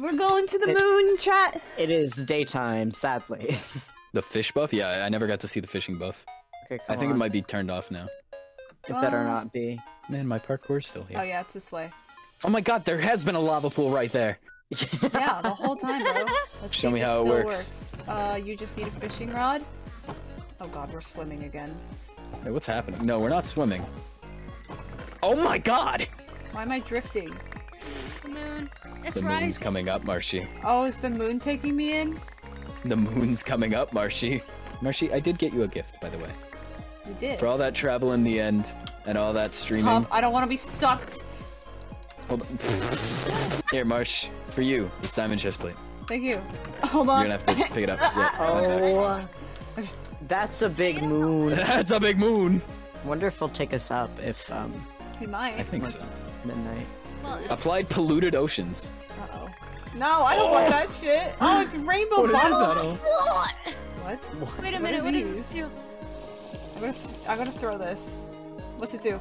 We're going to the moon, chat. It is daytime, sadly. The fish buff? Yeah, I never got to see the fishing buff. Okay, I think it might be turned off now. It better not be. Man, my parkour's still here. Oh yeah, it's this way. Oh my god, there has been a lava pool right there. Yeah, the whole time, bro. Let's show me how it works. You just need a fishing rod. Oh god, we're swimming again. Hey, what's happening? No, we're not swimming. Oh my god! Why am I drifting? The moon. It's the moon's coming up, Marshie. Oh, is the moon taking me in? The moon's coming up, Marshie. Marshie, I did get you a gift, by the way. You did? For all that travel in the end, and all that streaming. I don't want to be sucked! Hold on. Here, Marsh. For you. This diamond chestplate. Thank you. Hold on. You're gonna have to pick it up. Yeah. Oh. Okay. That's a big moon. That's a big moon! Wonder if he'll take us up if, He might. I think so. Midnight. Well, applied polluted oceans. Uh-oh. No, I don't want that shit! Oh, it's rainbow bottle! What? Wait a minute, what does this do? I'm gonna throw this. What's it do?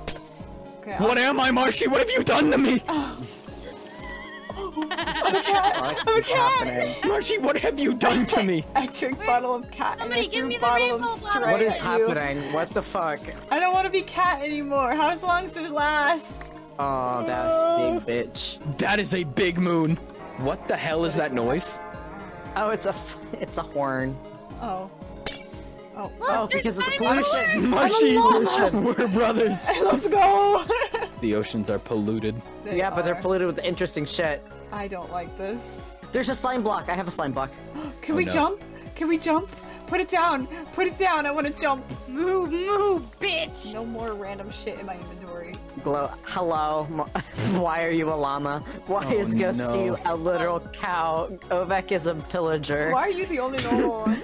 Okay, what am I, Marshie? What have you done to me? Oh. I'm a cat! I'm a cat! Marshie, what have you done to me? I drink bottle of cat and I threw bottle of stray. What is happening? What the fuck? I don't want to be cat anymore. How long does it last? Oh, that's big bitch. That is a big moon. What the hell is that noise? Oh, it's a horn. Oh. Oh, look, oh because of the pollution! Marshie, we're brothers! Let's go! The oceans are polluted. They yeah, but they're polluted with interesting shit. I don't like this. There's a slime block. I have a slime block. Can we jump? Can we jump? Put it down! Put it down! I want to jump! Move! Move, bitch! No more random shit in my inventory. Glow. Hello. Why are you a llama? Why is Ghosty a literal cow? Ovec is a pillager. Why are you the only normal one?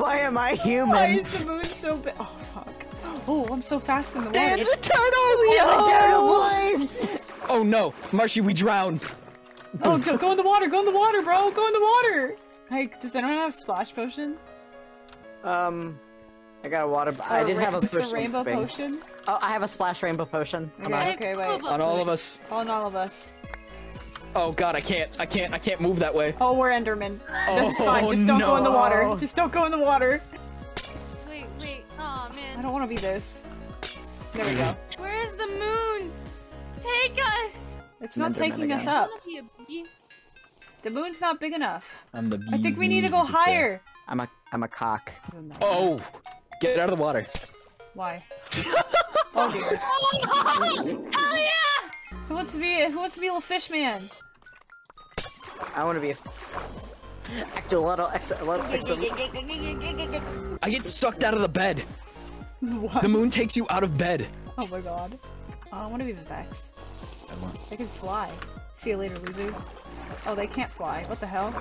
Why am I human? Why is the moon so big? Oh, fuck. Oh, I'm so fast in the water. Dan's a turtle! We have a turtle, boys! Oh, no. Marshie, we drown. Oh, go in the water! Go in the water, bro! Go in the water! Hey, does anyone have splash potion? I got a water. I didn't have a rainbow potion. Oh, I have a splash rainbow potion. Okay, wait. On all of us. On all of us. Oh god, I can't move that way. Oh, we're Enderman. This is fine. Just don't go in the water. Just don't go in the water. Wait. Oh man. I don't want to be this. There we go. Where is the moon? Take us. It's not taking us up. The moon's not big enough. I think we need to go higher. I'm a cock. Oh! Get out of the water. Why? Oh dear. Oh no! Hell yeah! Who wants to be a little fish man? I want to be a little I get sucked out of the bed. What? The moon takes you out of bed. Oh my god. I want to be the Vex. They can fly. See you later, losers. Oh, they can't fly. What the hell?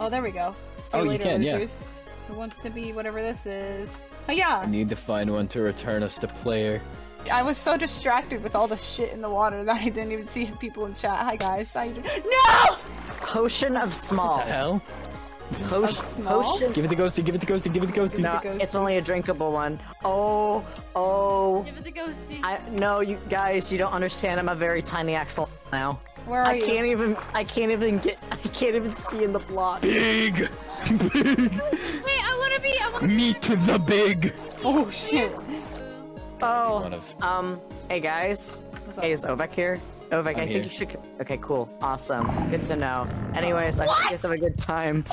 Oh, there we go. See you later, you can, losers. Yeah. Who wants to be whatever this is? Oh yeah! I need to find one to return us to player. I was so distracted with all the shit in the water that I didn't even see people in chat. Hi guys, how you doing? No! Potion of small. What the hell? Potion? Give it to Ghosty, give it to Ghosty, give it to Ghosty. No, it's only a drinkable one. Oh. Give it to Ghosty. No, you guys, you don't understand. I'm a very tiny axolotl now. Where are you? I can't even see in the block. Big! Meet the big! Oh shit! Oh, hey guys. Hey, is Ovec here? Ovec, I think you should. Okay, cool. Awesome. Good to know. Anyways, I hope you guys have a good time.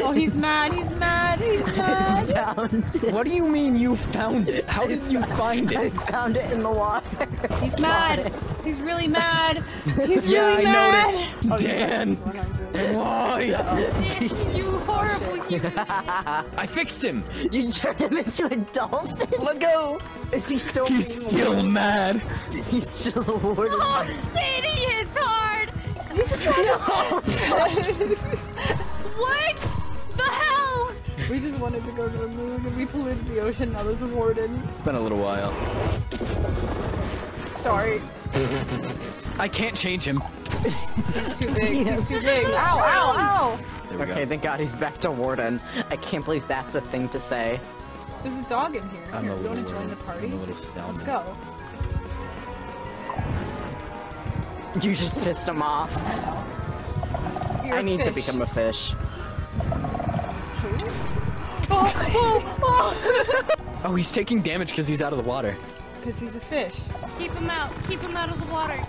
Oh, he's mad, he's mad, he's mad! I found it. What do you mean you found it? How did you find it? I found it in the water. He's mad! He's really mad! He's really mad! Yeah, I noticed! Oh, Dan! Why? Dan, you horrible human! I fixed him! You turned him into a dolphin? Let's go! Is he still mad? He's still mad! He's still awarded. Oh, shit, he hits hard! He's a trash. What the hell? We just wanted to go to the moon and we polluted the ocean, now there's a warden. It's been a little while. Sorry. I can't change him. He's too big, he's too big. Ow, ow, ow! Okay, thank god he's back to warden. I can't believe that's a thing to say. There's a dog in here. You want to join the party? Let's go. You just pissed him off. I need to become a fish. Oh, he's taking damage because he's out of the water. Because he's a fish. Keep him out. Keep him out of the water.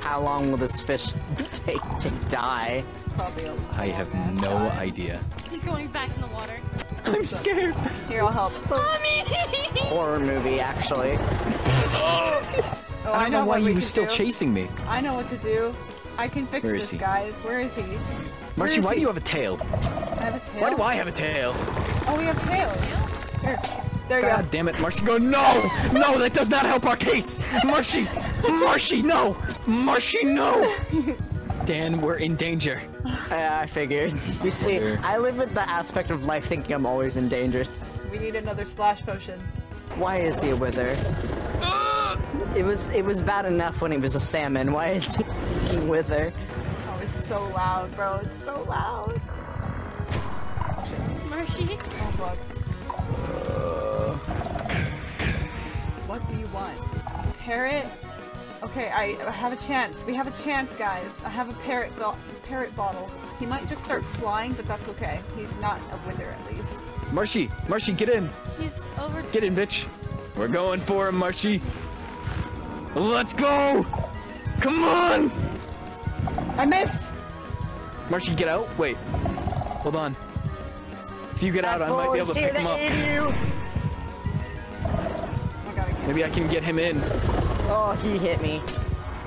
How long will this fish take to die? Probably a long I have no time. Idea. He's going back in the water. I'm scared. Here, I'll help. Mommy! Horror movie, actually. Oh, I don't know why he was still chasing me. I know what to do. I can fix this, guys. Where is he? Marcy, why do you have a tail? I have a tail? Why do I have a tail? Oh, we have tails. Here. There you go. God damn it, Marcy. Go, no! No, that does not help our case! Marcy! Marcy, no! Marcy, no! Dan, we're in danger. I figured. You see, I live with the aspect of life thinking I'm always in danger. We need another splash potion. Why is he a wither? It was bad enough when he was a salmon. Why is he a wither? Oh, it's so loud, bro. It's so loud. Marcy? Oh, fuck. What do you want? Parrot? Okay, I have a chance. We have a chance, guys. I have a parrot bottle. He might just start flying, but that's okay. He's not a wither, at least. Marcy! Marcy, get in! He's over. Get in, bitch! We're going for him, Marcy! Let's go! Come on! I missed! Marcy, get out. Wait. Hold on. If you get out, I might be able to pick him up. Maybe I can get him in. Oh, he hit me.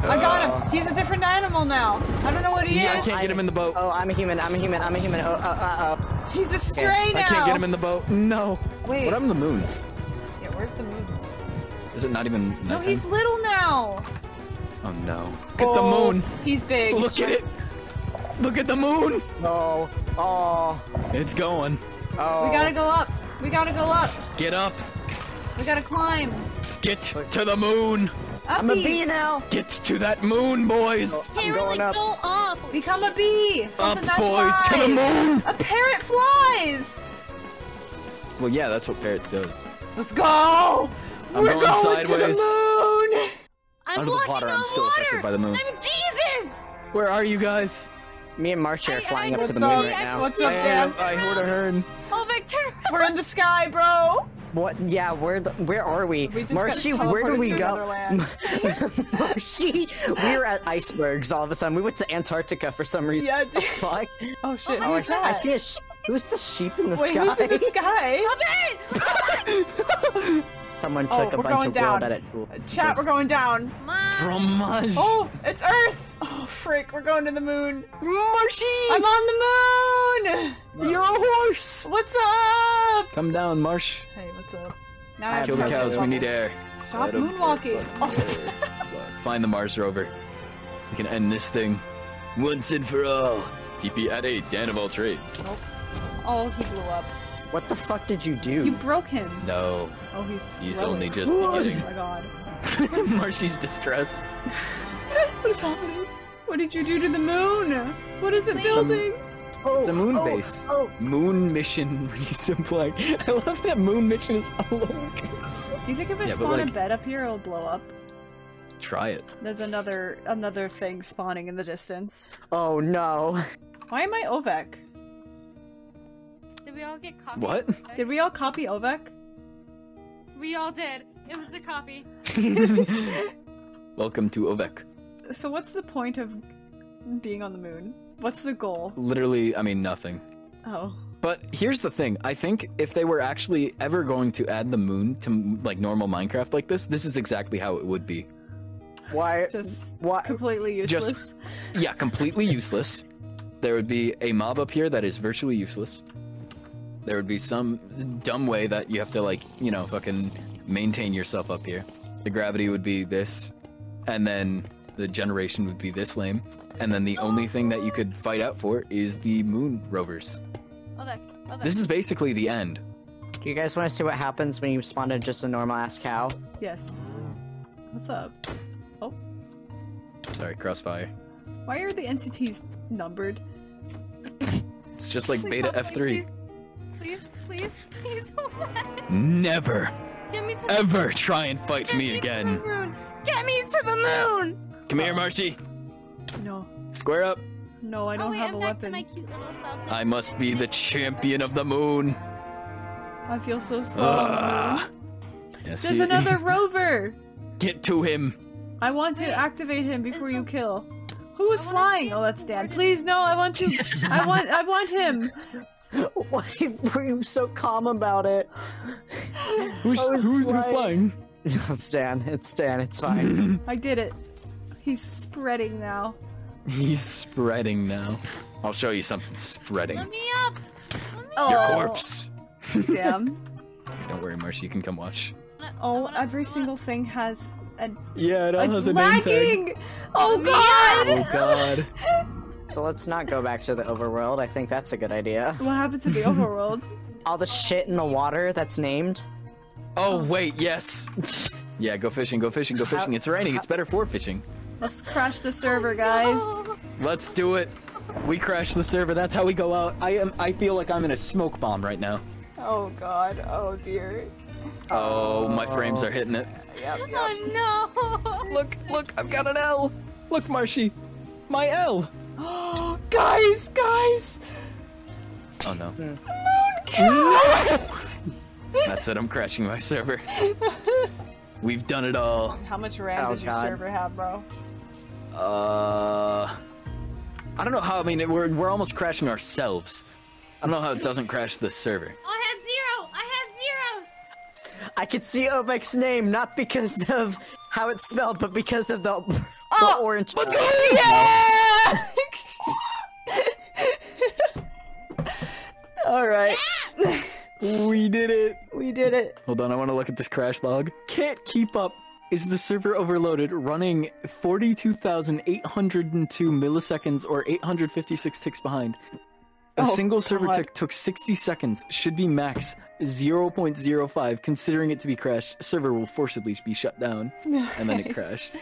I got him. He's a different animal now. I don't know what he is. I can't get him in the boat. Oh, I'm a human. I'm a human. I'm a human. Oh, he's a stray now. I can't get him in the boat. No. Wait. What happened to the moon? Yeah, where's the moon? Is it not even nighttime? No, he's little now. Oh, no. Look at the moon. He's big. Look at it. Look at the moon. No. Oh. It's going. Oh. We gotta go up. We gotta go up. Get up. We gotta climb. Get to the moon. Uppies. I'm a bee now. Get to that moon, boys. Hey, really go up. Become a bee. Something up, boys, flies. To the moon. A parrot flies. Well, yeah, that's what parrot does. Let's go. We're going sideways. To the moon. Under the water, I'm still affected by the moon. I'm Jesus. Where are you guys? Me and Marcy are flying up to the moon right now. What's up, Dan? I heard a herd. Oh, Victor. We're in the sky, bro. What? Yeah, where are we? Marcy, where do we go? Marcy, we were at icebergs all of a sudden. We went to Antarctica for some reason. Yeah, dude. Fuck. Oh shit. Oh, I see a sheep. Who's the sheep in the sky? Who's in the sky? Someone took a bunch of gold at it. Chat, we're going down. Fromage. Oh, it's Earth. Oh, frick, we're going to the moon. Marcy! I'm on the moon! No. You're a horse! What's up? Come down, Marsh. Hey, what's up? Now I kill the cows, we need air. Stop moonwalking. Find the Mars rover. We can end this thing once and for all. TP at 8, Dan of all trades. Nope. Oh, he blew up. What the fuck did you do? You broke him. No. Oh, he's only just beginning. Oh my god. Marcy's distressed. What is happening? What did you do to the moon? What is it building? It's a moon base. Moon mission resupply. I love that moon mission is all lowercase. Do you think if I spawn a bed up here, it'll blow up? Try it. There's another thing spawning in the distance. Oh no. Why am I Ovec? Did we all get copied? What? Did we all copy Ovec? We all did. It was a copy. Welcome to Ovec. So what's the point of being on the moon? What's the goal? Literally, I mean, nothing. Oh. But here's the thing. I think if they were actually ever going to add the moon to, like, normal Minecraft like this, this is exactly how it would be. Why? Just completely useless. Just, yeah, completely useless. There would be a mob up here that is virtually useless. There would be some dumb way that you have to, like, you know, fucking maintain yourself up here. The gravity would be this, and then the generation would be this lame, and then the only thing that you could fight out for is the moon rovers. Okay. This is basically the end. Do you guys want to see what happens when you spawn to just a normal ass cow? Yes. What's up? Oh. Sorry, crossfire. Why are the entities numbered? It's just like beta F3. Please, please, please, what? Never, ever try and fight me again. Get me to the moon! Come here, Marcy. No. Square up. No, I don't have a weapon. Back to my cute little self. I must be the champion of the moon. I feel so slow. Yes, there's another rover. Get to him. I want to activate him before you kill. Who is flying? Oh, that's Dan. Please, no, I want to. I want him. Why were you so calm about it? Who's flying? It's Dan. It's Dan. It's fine. I did it. He's spreading now. He's spreading now. I'll show you something spreading. Let me up. Your corpse. Damn. Don't worry, Marsh. You can come watch. Oh, every single thing has a. Yeah, it all has a name tag. Oh god. Oh god. So let's not go back to the overworld. I think that's a good idea. What happened to the overworld? All the shit in the water that's named. Oh wait, yes. Yeah, go fishing. Go fishing. Go fishing. It's raining. It's better for fishing. Let's crash the server, guys. No. Let's do it. We crash the server. That's how we go out. I feel like I'm in a smoke bomb right now. Oh god. Oh dear. Oh, my frames are hitting it. Yep. Oh no. Look, look. I've got an L. Look, Marshie. My L. Oh, guys, guys. Oh no. Moon cow. No! That's it. I'm crashing my server. We've done it all. How much RAM does your server have, bro? I don't know how. I mean, we're almost crashing ourselves. I don't know how it doesn't crash the server. I had zero. I could see Ovec's name not because of how it's spelled, but because of the orange. Let's go! Yeah! All right. Yeah! We did it. We did it. Hold on, I want to look at this crash log. Can't keep up. Is the server overloaded? Running 42,802 milliseconds or 856 ticks behind. A single server tick took 60 seconds. Should be max 0.05. Considering it to be crashed, server will forcibly be shut down. And then it crashed.